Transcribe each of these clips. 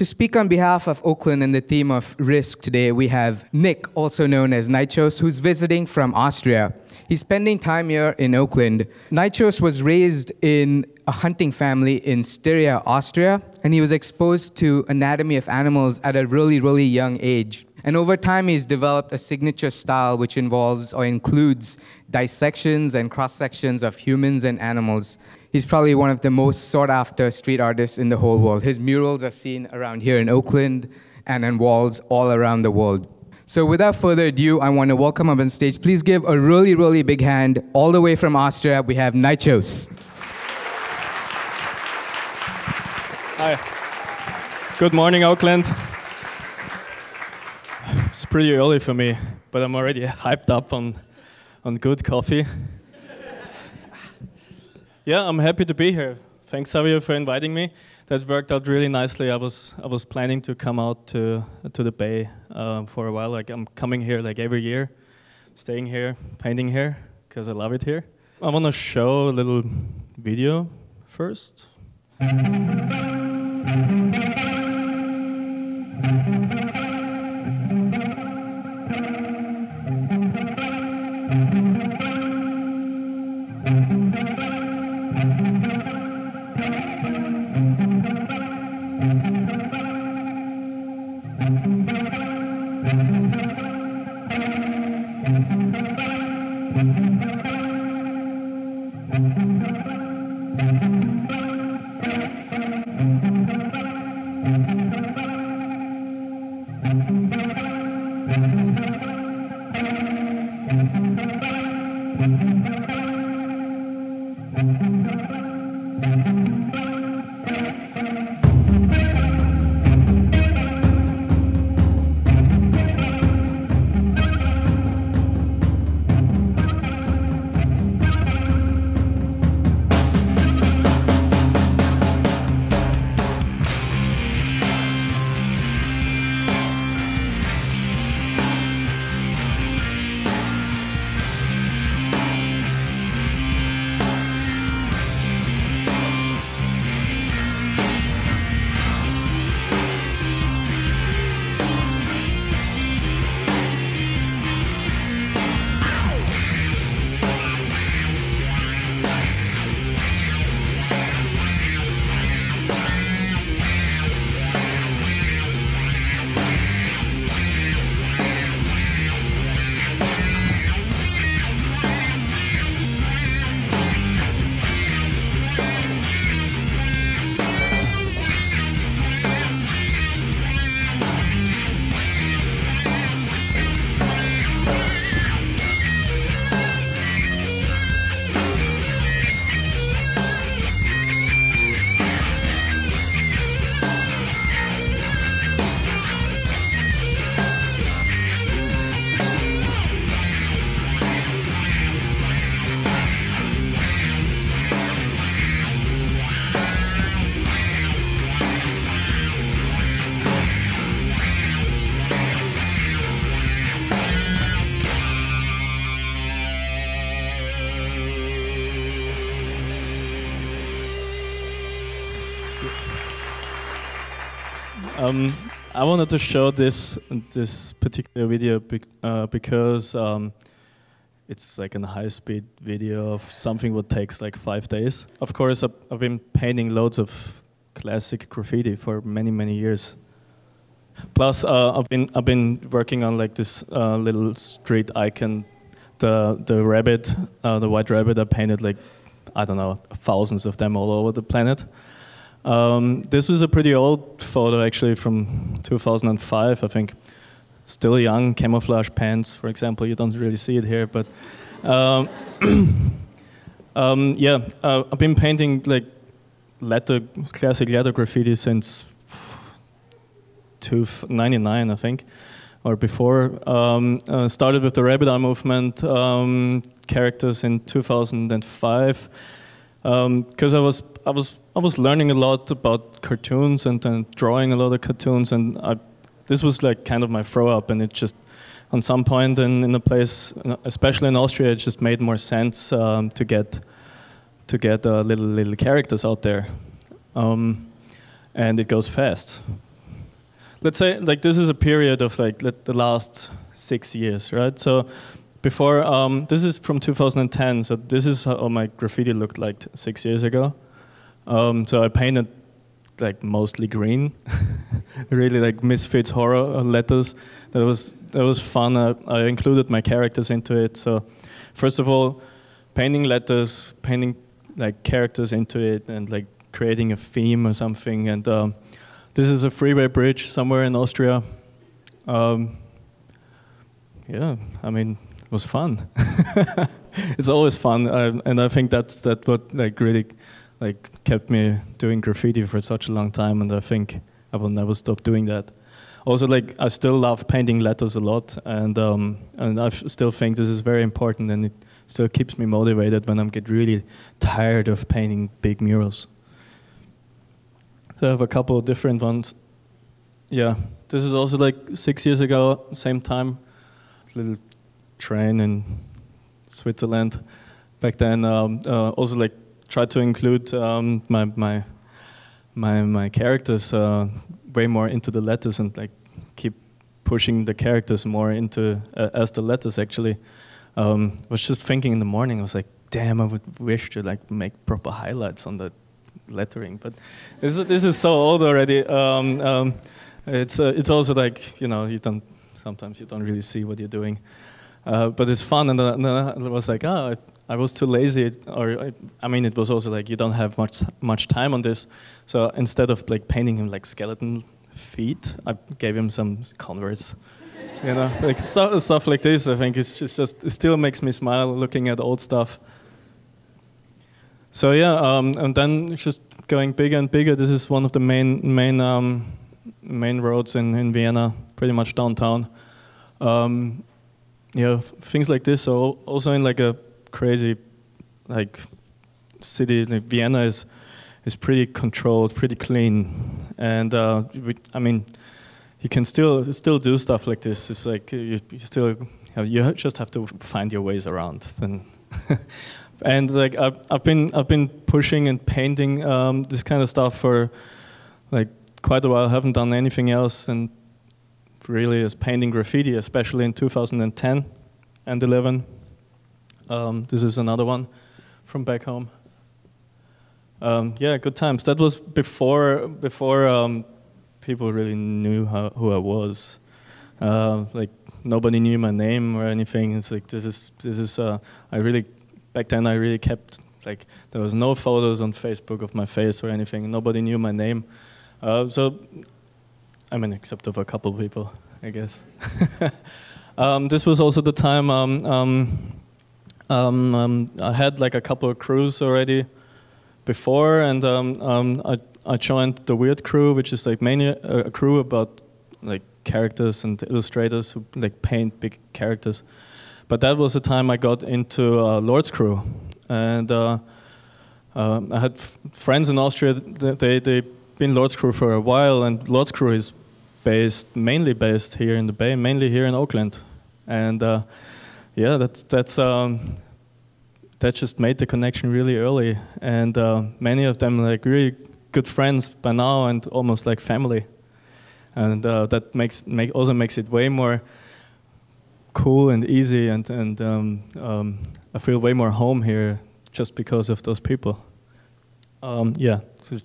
To speak on behalf of Oakland and the team of Risk today, we have Nick, also known as Nychos, who's visiting from Austria. He's spending time here in Oakland. Nychos was raised in a hunting family in Styria, Austria, and he was exposed to anatomy of animals at a really, really young age. And over time, he's developed a signature style which involves or includes dissections and cross-sections of humans and animals. He's probably one of the most sought-after street artists in the whole world. His murals are seen around here in Oakland and on walls all around the world. So without further ado, I want to welcome up on stage. Please give a really, really big hand. All the way from Austria, we have Nychos. Hi. Good morning, Oakland. It's pretty early for me, but I'm already hyped up on good coffee. Yeah, I'm happy to be here. Thanks, Xavier, for inviting me. That worked out really nicely. I was planning to come out to the Bay for a while. Like, I'm coming here like every year, staying here, painting here, because I love it here. I want to show a little video first. I wanted to show this particular video because it's like a high-speed video of something that takes like 5 days. Of course, I've been painting loads of classic graffiti for many, many years. Plus, I've been working on like this little street icon, the rabbit, the white rabbit. I painted like, I don't know, thousands of them all over the planet. This was a pretty old photo, actually, from 2005, I think. Still young, camouflage pants, for example. You don't really see it here, but... yeah, I've been painting like classic letter graffiti since 1999, I think. or before, started with the Rabid Eye movement characters in 2005, because I was learning a lot about cartoons and then drawing a lot of cartoons, and this was like kind of my throw up, and it just on some point in a place, especially in Austria, it just made more sense to get little characters out there, and it goes fast. Let's say like this is a period of like the last 6 years, right? So before this is from 2010, so this is how my graffiti looked like 6 years ago. So I painted like mostly green, really like misfits horror letters. That was fun. I included my characters into it. So first of all, painting letters, painting like characters into it, and like creating a theme or something. And this is a freeway bridge somewhere in Austria. Yeah, I mean, it was fun. It's always fun, and I think that's what like really like kept me doing graffiti for such a long time, and I think I will never stop doing that. Also, like, I still love painting letters a lot, and I still think this is very important, and it still keeps me motivated when I get really tired of painting big murals. So I have a couple of different ones. Yeah, this is also like 6 years ago, same time, little train in Switzerland. Back then, also like tried to include my characters way more into the letters, and like keep pushing the characters more into as the letters actually. I was just thinking in the morning, I was like, damn, I would wish to like make proper highlights on the lettering, but this is so old already. It's also like, you know, sometimes you don't really see what you're doing, but it's fun. And I was like, oh, I was too lazy, or I mean, it was also like you don't have much time on this. So instead of like painting him like skeleton feet, I gave him some Converse, you know, like stuff like this. I think it still makes me smile looking at old stuff. So yeah, and then just going bigger and bigger. This is one of the main roads in Vienna, pretty much downtown. Yeah, things like this. So also in like a crazy like city like Vienna is pretty controlled, pretty clean, and I mean, you can still do stuff like this. It's like you just have to find your ways around then. And like I've been pushing and painting this kind of stuff for like quite a while. I haven't done anything else, and really is painting graffiti, especially in 2010 and 11. This is another one from back home. Yeah, good times. That was before people really knew who I was. Like nobody knew my name or anything. It's like this is. Back then I really kept like there was no photos on Facebook of my face or anything. Nobody knew my name. So I mean, except of a couple of people, I guess. This was also the time. I had like a couple of crews already before, and I joined the Weird Crew, which is like mainly a crew about like characters and illustrators who like paint big characters. But that was the time I got into Lord's Crew, and I had friends in Austria. They've been Lord's Crew for a while, and Lord's Crew is mainly based here in the Bay, mainly here in Oakland, and. Yeah, that just made the connection really early, and many of them like really good friends by now and almost like family, and that also makes it way more cool and easy, and I feel way more home here just because of those people. Yeah, so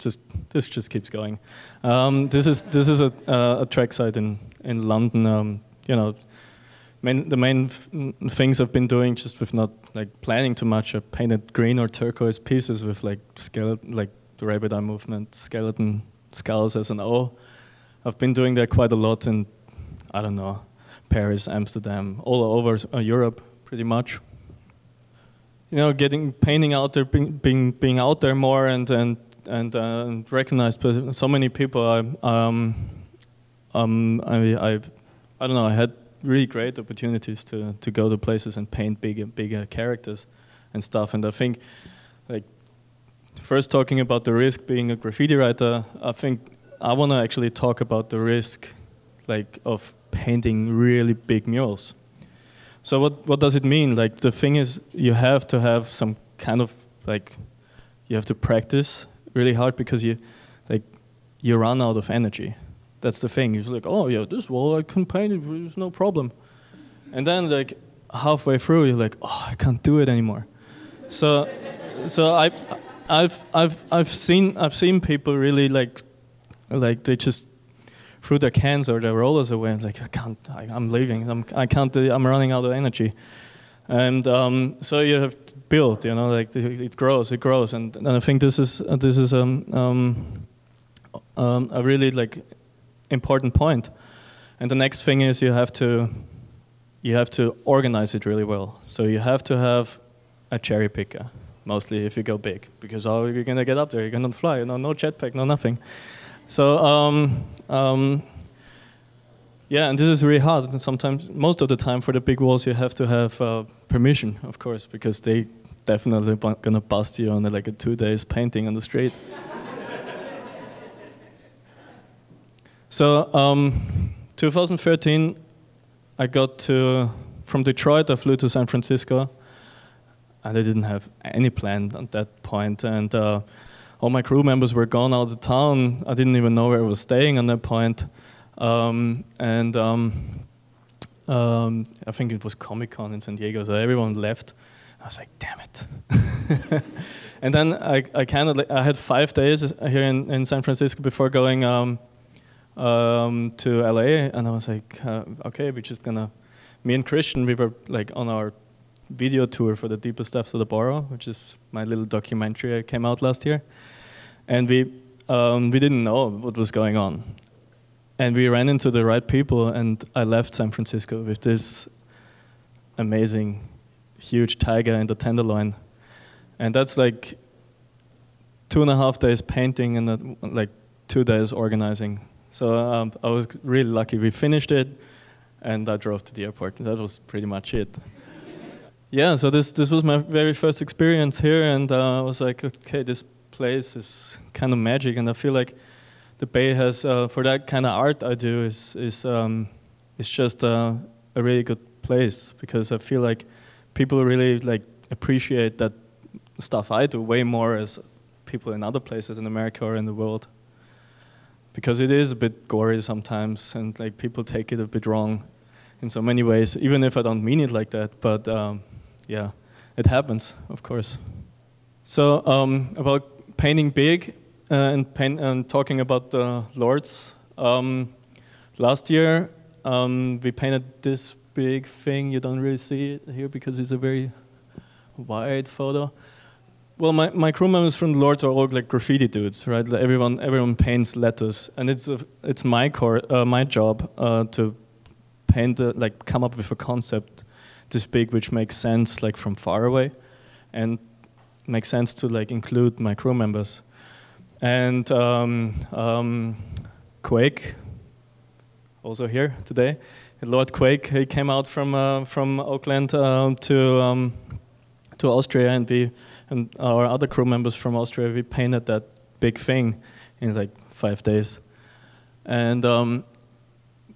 this just keeps going. This is a track site in London, you know. The main things I've been doing, just with not like planning too much, I painted green or turquoise pieces with like skeleton, like the Rabid Eye movement, skeleton skulls as an O. I've been doing that quite a lot in, I don't know, Paris, Amsterdam, all over Europe, pretty much. You know, painting out there, being out there more, and recognized by so many people. I I don't know, I had really great opportunities to go to places and paint bigger characters and stuff. And I think, like, first talking about the risk being a graffiti writer, I think I want to actually talk about the risk, like, of painting really big murals. So what does it mean? Like, the thing is, you have to have some kind of, like, you have to practice really hard, because you run out of energy. That's the thing. It's like, oh yeah, this wall I can paint it, there's no problem. And then, like, halfway through, you're like, oh, I can't do it anymore. So, I've seen people really like they just threw their cans or their rollers away and like, I'm running out of energy. And so you have to build, you know, like it grows, and I think this is a really important point. And the next thing is you have to organize it really well. So you have to have a cherry picker, mostly if you go big, because how are you gonna get up there? You're gonna fly, you know, no jetpack, no nothing. So yeah, and this is really hard. And sometimes, most of the time, for the big walls, you have to have permission, of course, because they definitely gonna bust you on like a 2 days painting on the street. So 2013, I got from Detroit, I flew to San Francisco, and I didn't have any plan at that point. And all my crew members were gone out of town. I didn't even know where I was staying at that point. I think it was Comic-Con in San Diego, so everyone left. I was like, damn it. And then I had 5 days here in San Francisco before going to LA, and I was like, okay, we're just gonna, me and Christian, we were like on our video tour for the Deepest Steps of the Borough, which is my little documentary that came out last year. And we didn't know what was going on. And we ran into the right people, and I left San Francisco with this amazing, huge tiger in the Tenderloin. And that's like 2.5 days painting and like 2 days organizing. So I was really lucky. We finished it, and I drove to the airport. That was pretty much it. Yeah, so this was my very first experience here, and I was like, okay, this place is kind of magic, and I feel like the Bay has, for that kind of art I do, is just a really good place, because I feel like people really appreciate that stuff I do way more as people in other places in America or in the world, because it is a bit gory sometimes, and like people take it a bit wrong in so many ways, even if I don't mean it like that, but. Yeah, it happens, of course. So about painting big and talking about the Lords. Last year, we painted this big thing. You don't really see it here because it's a very wide photo. Well, my crew members from the Lords are all like graffiti dudes, right? Like everyone paints letters, and it's my job to paint like come up with a concept this big, which makes sense like from far away, and makes sense to like include my crew members. And Quake, also here today, Lord Quake, he came out from Oakland to Austria, and we and our other crew members from Austria, we painted that big thing in like 5 days. And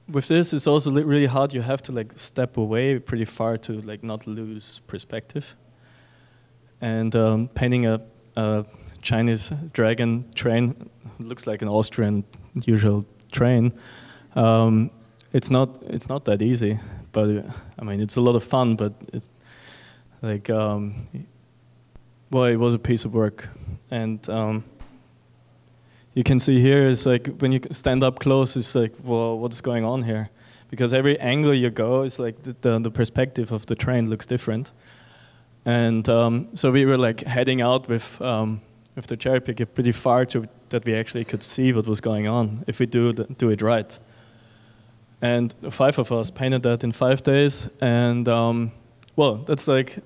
with this, it's also really hard. You have to like step away pretty far to like not lose perspective. And painting a Chinese dragon train, looks like an Austrian usual train. It's not that easy, but I mean it's a lot of fun. But it's like well, it was a piece of work, and. You can see here is like when you stand up close, it's like, whoa, what is going on here? Because every angle you go, it's like the perspective of the train looks different. And so we were like heading out with the cherry picker pretty far to that we actually could see what was going on if we do it right. And 5 of us painted that in 5 days. And well, that's like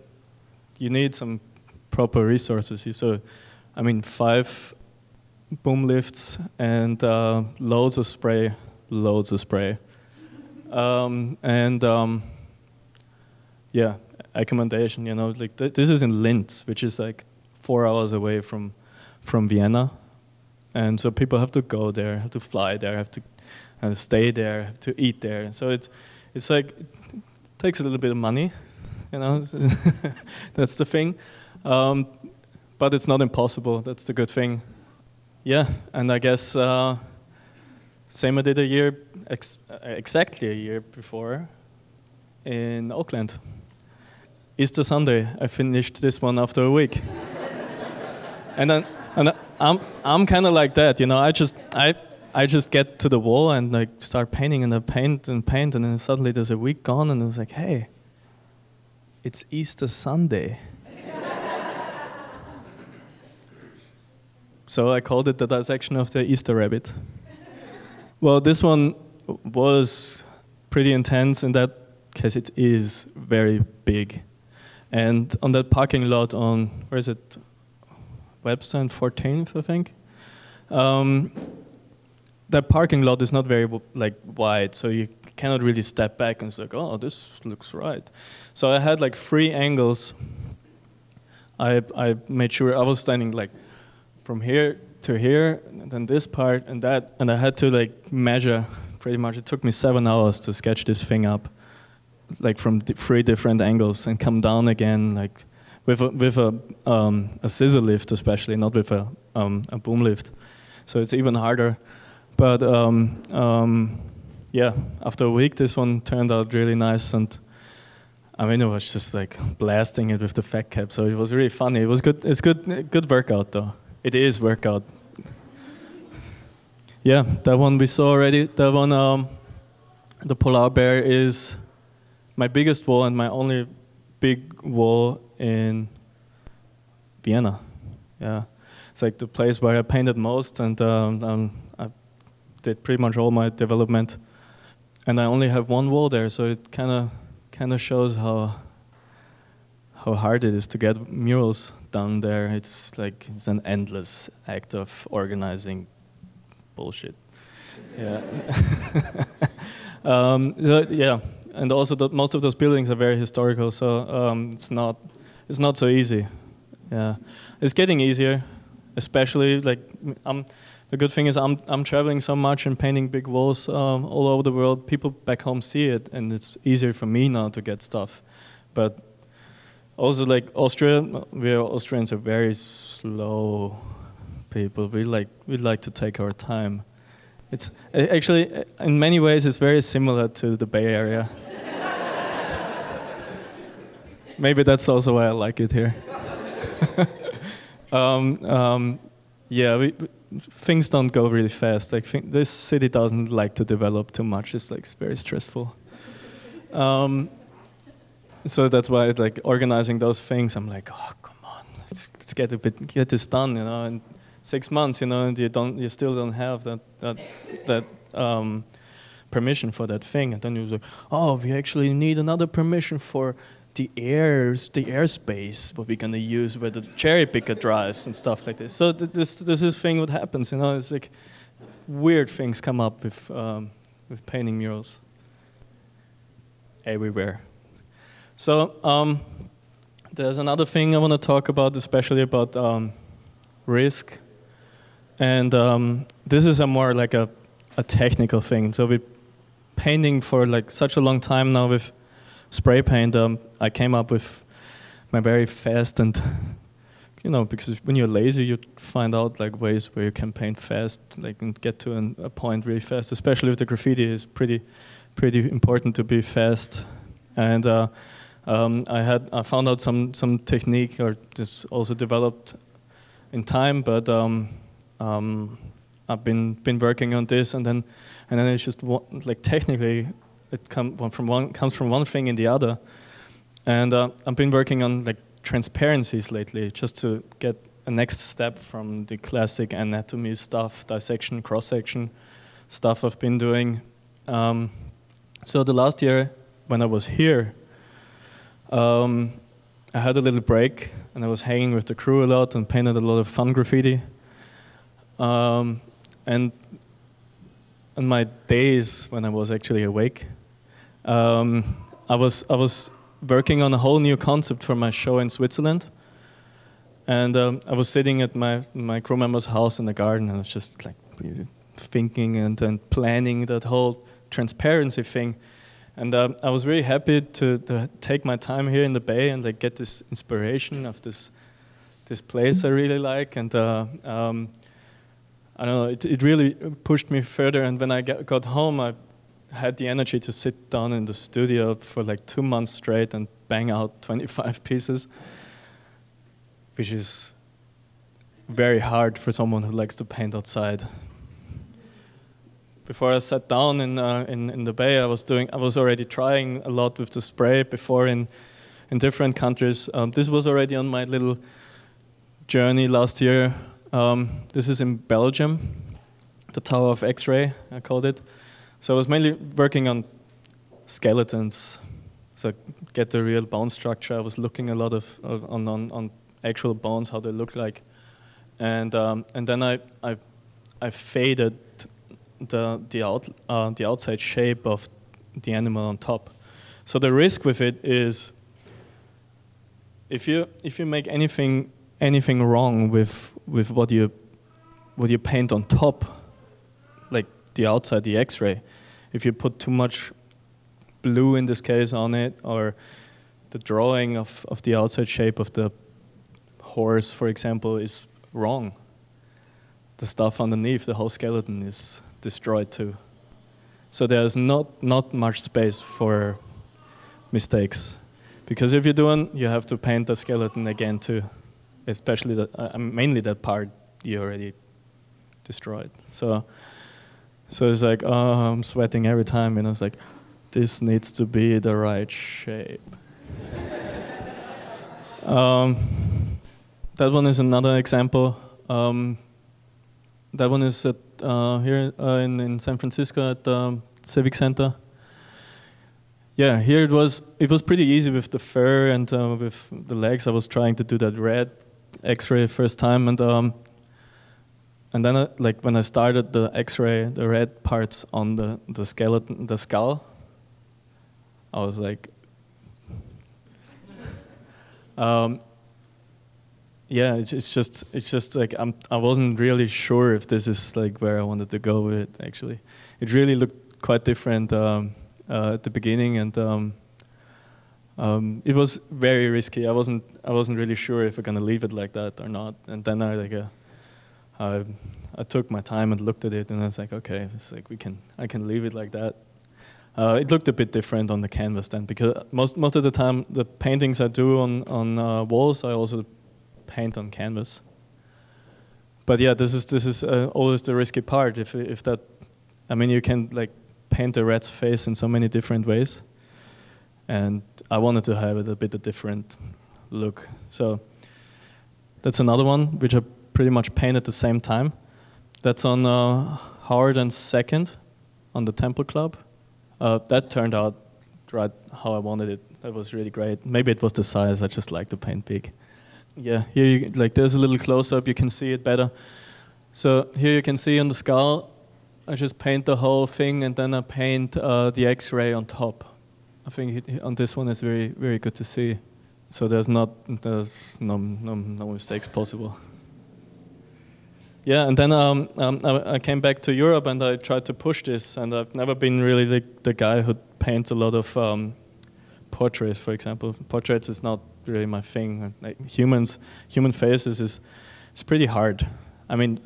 you need some proper resources. So I mean 5. Boom lifts and loads of spray, Yeah, accommodation, you know, like this is in Linz, which is like 4 hours away from Vienna. And so people have to go there, have to fly there, have to stay there, have to eat there. So it's like, it takes a little bit of money, you know, that's the thing. But it's not impossible, that's the good thing. Yeah, and I guess same I did a year, exactly a year before in Oakland. Easter Sunday, I finished this one after a week. And I'm kind of like that, you know. I just get to the wall and like start painting, and I paint, and then suddenly there's a week gone, and it's like, hey, it's Easter Sunday. So I called it the dissection of the Easter rabbit. Well, this one was pretty intense in that case. It is very big, and on that parking lot on where is it? Webster 14th, I think. That parking lot is not very like wide, so you cannot really step back and say, like, "Oh, this looks right." So I had like 3 angles. I made sure I was standing like from here to here, and then this part and that, and I had to like measure pretty much. It took me 7 hours to sketch this thing up, like from 3 different angles, and come down again, like. With a scissor lift especially, not with a boom lift, so it's even harder. But yeah, after a week, this one turned out really nice, and I mean, I was just like blasting it with the fat cap, so it was really funny. It was good. It's good workout though. It is workout. Yeah, that one we saw already. That one, the polar bear is my biggest wall and my only big wall in Vienna. Yeah, it's like the place where I painted most, and I did pretty much all my development, and I only have 1 wall there, so it kind of shows how hard it is to get murals done there. It's like it's an endless act of organizing bullshit. Yeah. So, yeah, and also most of those buildings are very historical, so it's not so easy. Yeah, it's getting easier, especially like the good thing is I'm traveling so much and painting big walls all over the world. People back home see it, and it's easier for me now to get stuff. But also like Austria, Austrians are very slow people. We like to take our time. It's actually in many ways it's very similar to the Bay Area. Maybe that's also why I like it here. Yeah, things don't go really fast. Like this city doesn't like to develop too much. It's like very stressful. So that's why like organizing those things, I'm like, oh come on, let's get this done, you know. And 6 months, you know, and you still don't have that permission for that thing. And then you're like, oh, we actually need another permission for the airspace, what we're gonna use where the cherry picker drives and stuff like this. So this is thing what happens, you know. It's like weird things come up with painting murals everywhere. So there's another thing I want to talk about, especially about risk, and this is a more like a technical thing. So we're painting for like such a long time now with spray paint. I came up with my very fast, and you know, because when you're lazy, you find out like ways where you can paint fast, like and get to a point really fast. Especially with the graffiti, it's pretty important to be fast. And I found out some technique, or just also developed in time, but I've been working on this, and then it's just like technically. It comes from one thing and the other, and I've been working on like transparencies lately, just to get a next step from the classic anatomy stuff, dissection, cross-section stuff I've been doing. So the last year when I was here, I had a little break, and I was hanging with the crew a lot and painted a lot of fun graffiti, and my days when I was actually awake. I was working on a whole new concept for my show in Switzerland, and I was sitting at my crew member's house in the garden, and I was just like thinking and planning that whole transparency thing, and I was really happy to take my time here in the Bay and like get this inspiration of this place I really like, and I don't know, it really pushed me further. And when I got home, I had the energy to sit down in the studio for like 2 months straight and bang out 25 pieces, which is very hard for someone who likes to paint outside. Before I sat down in the Bay, I was already trying a lot with the spray before in different countries. This was already on my little journey last year. This is in Belgium, the Tower of X-ray, I called it. So I was mainly working on skeletons, so get the real bone structure. I was looking a lot on actual bones, how they look like, and then I faded the outside shape of the animal on top. So the risk with it is, if you make anything wrong with what you paint on top, like the outside, the X-ray, if you put too much blue in this case on it, or the drawing of the outside shape of the horse, for example, is wrong, the stuff underneath, the whole skeleton, is destroyed too. So there's not much space for mistakes, because if you do one, you have to paint the skeleton again too, especially mainly that part you already destroyed. So it's like, oh, I'm sweating every time, and I was like, this needs to be the right shape. That one is another example. That one is at, here in San Francisco at the Civic Center. Yeah, here it was pretty easy with the fur and with the legs. I was trying to do that red X-ray first time, and then like when I started the X-ray, the red parts on the skeleton, the skull, I was like, yeah, it's just like I wasn't really sure if this is like where I wanted to go with it. Actually, it really looked quite different at the beginning, and it was very risky. I wasn't really sure if we're gonna leave it like that or not. And then I took my time and looked at it, and I was like, okay, it's like I can leave it like that. It looked a bit different on the canvas then, because most of the time the paintings I do on walls, I also paint on canvas. But yeah, this is always the risky part. If that, I mean, you can like paint a rat's face in so many different ways, and I wanted to have it a bit a different look. So that's another one which I pretty much paint at the same time. That's on Howard and Second, on the Temple Club. That turned out right how I wanted it. That was really great. Maybe it was the size. I just like to paint big. Yeah, here you, like there's a little close-up. You can see it better. So here you can see on the skull, I just paint the whole thing, and then I paint the X-ray on top. I think on this one it's very, very good to see. So there's no mistakes possible. Yeah, and then I came back to Europe and I tried to push this, and I've never been really the guy who paints a lot of portraits, for example. Portraits is not really my thing. Like human faces is pretty hard. I mean,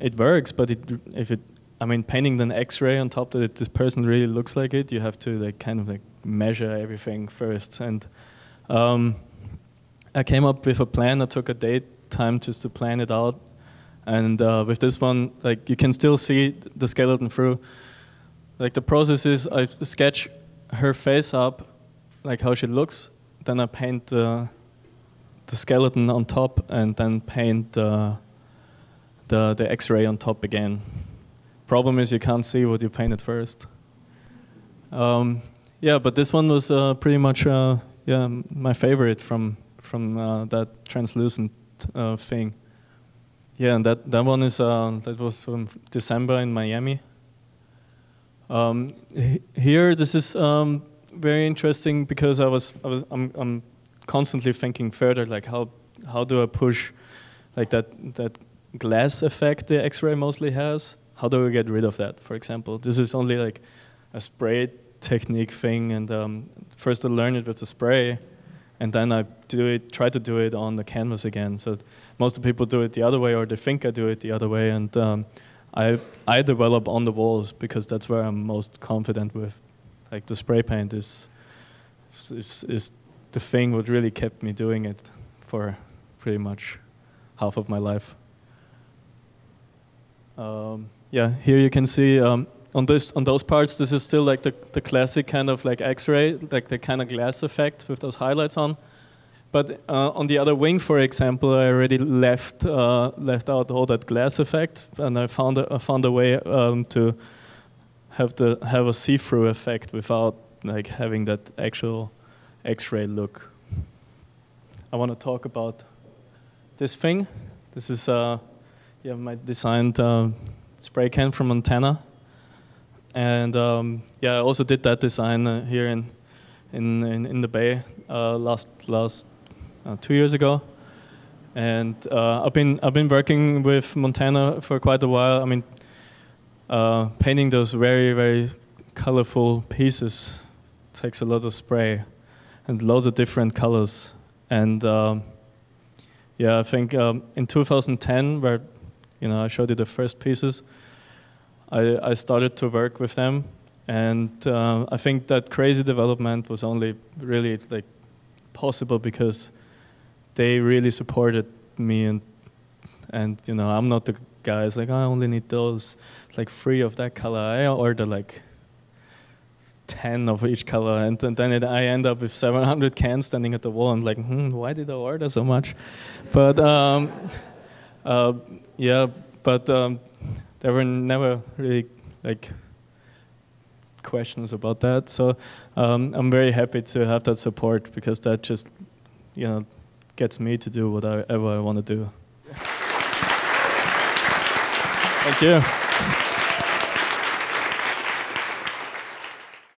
it works, but painting an X-ray on top that this person really looks like it, you have to like kind of like measure everything first. And I came up with a plan. I took a time just to plan it out. And with this one, like you can still see the skeleton through. Like the process is, I sketch her face up, like how she looks. Then I paint the skeleton on top, and then paint the X-ray on top again. Problem is you can't see what you painted first. Yeah, but this one was pretty much yeah, my favorite from that translucent thing. Yeah, and that one is that was from December in Miami. Here, this is very interesting because I'm constantly thinking further, like how do I push, like that glass effect the X-ray mostly has. How do we get rid of that? For example, this is only like a spray technique thing, and first I learn it with the spray, and then I try to do it on the canvas again. So most of the people do it the other way, or they think I do it the other way, and I develop on the walls because that's where I'm most confident with. Like the spray paint is the thing what really kept me doing it for pretty much half of my life. Yeah, here you can see on those parts. This is still like the classic kind of like X-ray, like the kind of glass effect with those highlights on. But on the other wing, for example, I already left out all that glass effect, and I found a way to have a see-through effect without like having that actual X-ray look. I want to talk about this thing. This is yeah, my designed spray can from Montana, and yeah, I also did that design here in the Bay last 2 years ago, and I've been working with Montana for quite a while. I mean, painting those very, very colorful pieces takes a lot of spray and loads of different colors, and yeah, I think in 2010 where I showed you the first pieces. I started to work with them, and I think that crazy development was only really like possible because they really supported me, and I'm not the guy who's like, oh, I only need those like 3 of that color. I order like 10 of each color, and then I end up with 700 cans standing at the wall. I'm like, why did I order so much? But yeah, but there were never really like questions about that. So I'm very happy to have that support because that just, gets me to do whatever I want to do. Thank you.